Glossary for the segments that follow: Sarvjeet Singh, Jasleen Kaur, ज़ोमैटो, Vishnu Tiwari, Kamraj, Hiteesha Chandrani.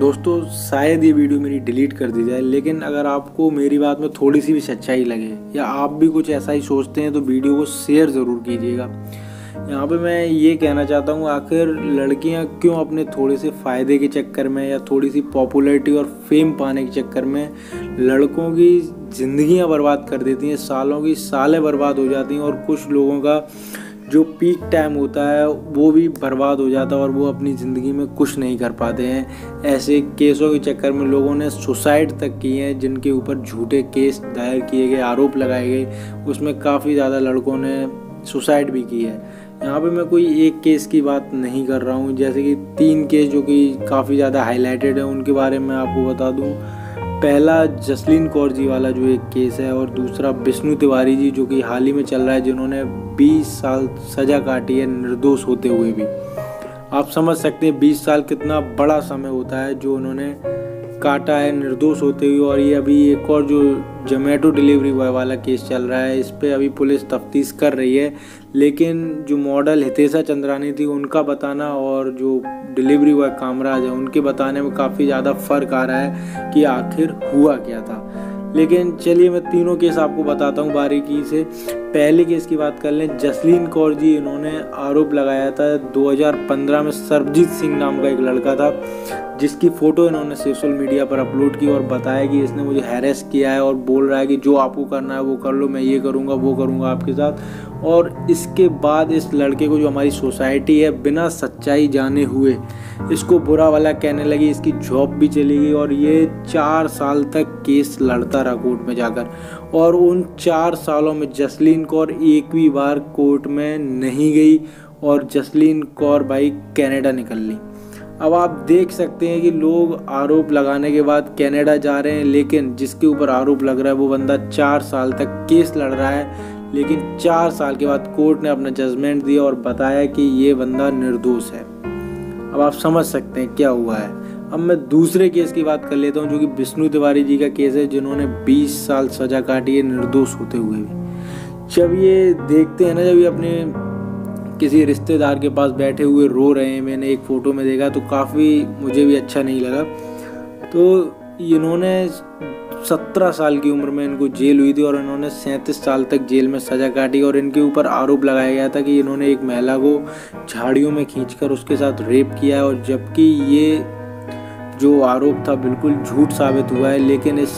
दोस्तों शायद ये वीडियो मेरी डिलीट कर दी जाए, लेकिन अगर आपको मेरी बात में थोड़ी सी भी सच्चाई लगे या आप भी कुछ ऐसा ही सोचते हैं तो वीडियो को शेयर ज़रूर कीजिएगा। यहाँ पे मैं ये कहना चाहता हूँ, आखिर लड़कियाँ क्यों अपने थोड़े से फ़ायदे के चक्कर में या थोड़ी सी पॉपुलैरिटी और फेम पाने के चक्कर में लड़कों की ज़िंदगियाँ बर्बाद कर देती हैं, सालों की सालें बर्बाद हो जाती हैं और कुछ लोगों का जो पीक टाइम होता है वो भी बर्बाद हो जाता है और वो अपनी ज़िंदगी में कुछ नहीं कर पाते हैं। ऐसे केसों के चक्कर में लोगों ने सुसाइड तक किए हैं, जिनके ऊपर झूठे केस दायर किए गए, आरोप लगाए गए, उसमें काफ़ी ज़्यादा लड़कों ने सुसाइड भी की है। यहाँ पे मैं कोई एक केस की बात नहीं कर रहा हूँ, जैसे कि 3 केस जो कि काफ़ी ज़्यादा हाईलाइटेड है उनके बारे में आपको बता दूँ। पहला जसलीन कौर जी वाला जो एक केस है और दूसरा विष्णु तिवारी जी जो कि हाल ही में चल रहा है, जिन्होंने 20 साल सज़ा काटी है निर्दोष होते हुए भी। आप समझ सकते हैं 20 साल कितना बड़ा समय होता है जो उन्होंने काटा है निर्दोष होते हुए। और ये अभी एक और जो ज़ोमैटो डिलीवरी बॉय वाला केस चल रहा है, इस पर अभी पुलिस तफ्तीश कर रही है, लेकिन जो मॉडल हितेशा चंद्रानी थी उनका बताना और जो डिलीवरी बॉय कामराज है उनके बताने में काफ़ी ज़्यादा फ़र्क आ रहा है कि आखिर हुआ क्या था। लेकिन चलिए मैं तीनों केस आपको बताता हूँ बारीकी से। पहले केस की बात कर लें, जसलीन कौर जी, इन्होंने आरोप लगाया था 2015 में सर्वजीत सिंह नाम का एक लड़का था जिसकी फ़ोटो इन्होंने सोशल मीडिया पर अपलोड की और बताया कि इसने मुझे हैरेस किया है और बोल रहा है कि जो आपको करना है वो कर लो, मैं ये करूँगा वो करूँगा आपके साथ। और इसके बाद इस लड़के को जो हमारी सोसाइटी है बिना सच्चाई जाने हुए इसको बुरा वाला कहने लगी, इसकी जॉब भी चली गई और ये 4 साल तक केस लड़ता रहा कोर्ट में जाकर। और उन 4 सालों में जसलीन कौर एक भी बार कोर्ट में नहीं गई और जसलीन कौर भाई कनाडा निकल ली। अब आप देख सकते हैं कि लोग आरोप लगाने के बाद कनाडा जा रहे हैं, लेकिन जिसके ऊपर आरोप लग रहा है वो बंदा 4 साल तक केस लड़ रहा है, लेकिन 4 साल के बाद कोर्ट ने अपना जजमेंट दिया और बताया कि ये बंदा निर्दोष है। अब आप समझ सकते हैं क्या हुआ है। अब मैं दूसरे केस की बात कर लेता हूँ जो कि विष्णु तिवारी जी का केस है, जिन्होंने 20 साल सज़ा काटी है निर्दोष होते हुए भी। जब ये देखते हैं ना, जब ये अपने किसी रिश्तेदार के पास बैठे हुए रो रहे हैं, मैंने एक फ़ोटो में देखा तो काफ़ी मुझे भी अच्छा नहीं लगा। तो इन्होंने 17 साल की उम्र में इनको जेल हुई थी और इन्होंने 37 साल तक जेल में सज़ा काटी। और इनके ऊपर आरोप लगाया गया था कि इन्होंने एक महिला को झाड़ियों में खींचकर उसके साथ रेप किया है, और जबकि ये जो आरोप था बिल्कुल झूठ साबित हुआ है, लेकिन इस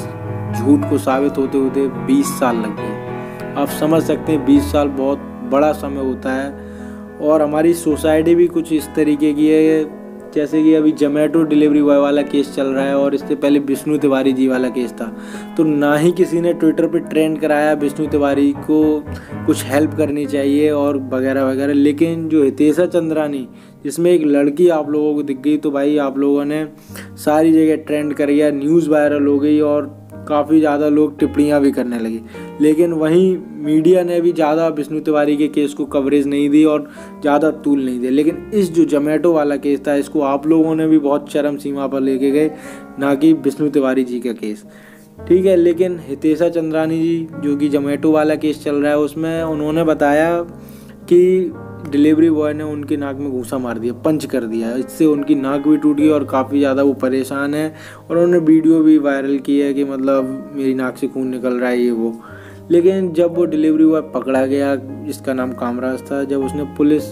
झूठ को साबित होते होते 20 साल लग गए। आप समझ सकते हैं 20 साल बहुत बड़ा समय होता है। और हमारी सोसाइटी भी कुछ इस तरीके की है, जैसे कि अभी ज़ोमैटो डिलीवरी बॉय वाला केस चल रहा है और इससे पहले विष्णु तिवारी जी वाला केस था। तो ना ही किसी ने ट्विटर पे ट्रेंड कराया विष्णु तिवारी को कुछ हेल्प करनी चाहिए और वगैरह वगैरह, लेकिन जो हितेशा चंद्रानी जिसमें एक लड़की आप लोगों को दिख गई तो भाई आप लोगों ने सारी जगह ट्रेंड कर गया, न्यूज़ वायरल हो गई और काफ़ी ज़्यादा लोग टिप्पणियाँ भी करने लगे। लेकिन वहीं मीडिया ने भी ज़्यादा विष्णु तिवारी के केस को कवरेज नहीं दी और ज़्यादा तूल नहीं दी। लेकिन इस जो ज़ोमैटो वाला केस था इसको आप लोगों ने भी बहुत चरम सीमा पर लेके गए, ना कि विष्णु तिवारी जी का केस, ठीक है। लेकिन हितेशा चंद्रानी जी जो कि ज़ोमैटो वाला केस चल रहा है उसमें उन्होंने बताया कि डिलीवरी बॉय ने उनकी नाक में घूंसा मार दिया, पंच कर दिया, इससे उनकी नाक भी टूट गई और काफ़ी ज़्यादा वो परेशान है। और उन्होंने वीडियो भी वायरल की है कि मतलब मेरी नाक से खून निकल रहा है ये वो। लेकिन जब वो डिलीवरी बॉय पकड़ा गया, इसका नाम कामराज था, जब उसने पुलिस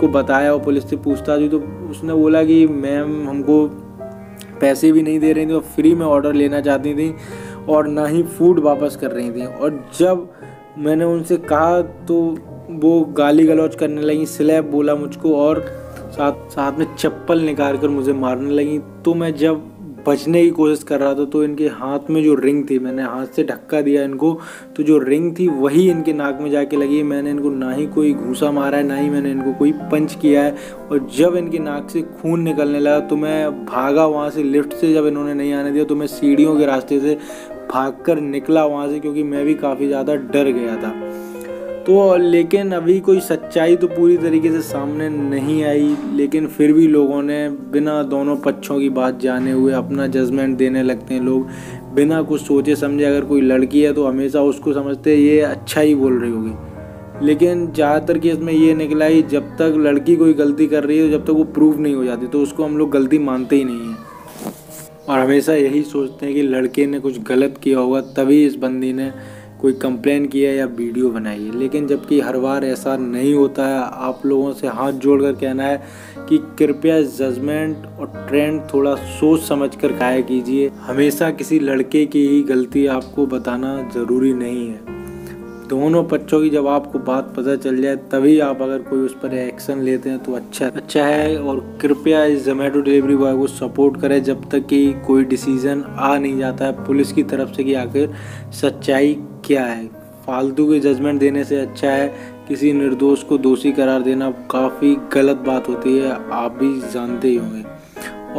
को बताया और पुलिस से पूछताछ हुई तो उसने बोला कि मैम हमको पैसे भी नहीं दे रही थी और फ्री में ऑर्डर लेना चाहती थी और ना ही फूड वापस कर रही थी। और जब मैंने उनसे कहा तो वो गाली गलौज करने लगी, स्लैब बोला मुझको और साथ में चप्पल निकाल कर मुझे मारने लगी। तो मैं जब बचने की कोशिश कर रहा था तो इनके हाथ में जो रिंग थी, मैंने हाथ से धक्का दिया इनको तो जो रिंग थी वही इनके नाक में जाके लगी। मैंने इनको ना ही कोई घूंसा मारा है ना ही मैंने इनको कोई पंच किया है। और जब इनके नाक से खून निकलने लगा तो मैं भागा वहाँ से, लिफ्ट से जब इन्होंने नहीं आने दिया तो मैं सीढ़ियों के रास्ते से भाग कर निकला वहाँ से, क्योंकि मैं भी काफ़ी ज़्यादा डर गया था। तो लेकिन अभी कोई सच्चाई तो पूरी तरीके से सामने नहीं आई, लेकिन फिर भी लोगों ने बिना दोनों पक्षों की बात जाने हुए अपना जजमेंट देने लगते हैं। लोग बिना कुछ सोचे समझे, अगर कोई लड़की है तो हमेशा उसको समझते हैं ये अच्छा ही बोल रही होगी, लेकिन ज़्यादातर केस में ये निकला है जब तक लड़की कोई गलती कर रही है जब तक वो प्रूव नहीं हो जाती तो उसको हम लोग गलती मानते ही नहीं हैं। और हमेशा यही सोचते हैं कि लड़के ने कुछ गलत किया होगा तभी इस बंदी ने कोई कंप्लेन किया या वीडियो बनाई है, लेकिन जबकि हर बार ऐसा नहीं होता है। आप लोगों से हाथ जोड़कर कहना है कि कृपया जजमेंट और ट्रेंड थोड़ा सोच समझकर काया कीजिए। हमेशा किसी लड़के की ही गलती आपको बताना ज़रूरी नहीं है। दोनों पक्षों की जब आपको बात पता चल जाए तभी आप अगर कोई उस पर एक्शन लेते हैं तो अच्छा है। और कृपया इस ज़ोमैटो डिलीवरी बॉय को सपोर्ट करें जब तक कि कोई डिसीज़न आ नहीं जाता है पुलिस की तरफ से कि आखिर सच्चाई क्या है। फालतू के जजमेंट देने से अच्छा है किसी निर्दोष को दोषी करार देना काफ़ी गलत बात होती है, आप भी जानते ही होंगे।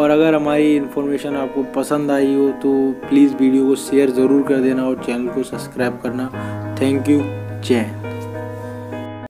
और अगर हमारी इन्फॉर्मेशन आपको पसंद आई हो तो प्लीज़ वीडियो को शेयर ज़रूर कर देना और चैनल को सब्सक्राइब करना। थैंक यू, जय।